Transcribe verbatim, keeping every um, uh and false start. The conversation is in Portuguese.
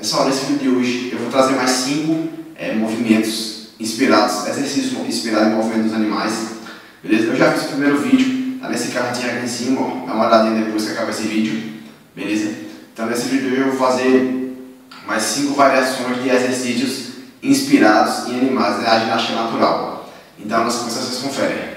Pessoal, nesse vídeo de hoje eu vou trazer mais cinco é, movimentos inspirados, exercícios inspirados em movimentos dos animais. Beleza? Eu já fiz o primeiro vídeo, tá nesse cardinho aqui em cima, ó. Dá uma olhadinha depois que acaba esse vídeo. Beleza? Então nesse vídeo eu vou fazer mais cinco variações de exercícios inspirados em animais, né? A ginástica natural. Então nós vocês conferem.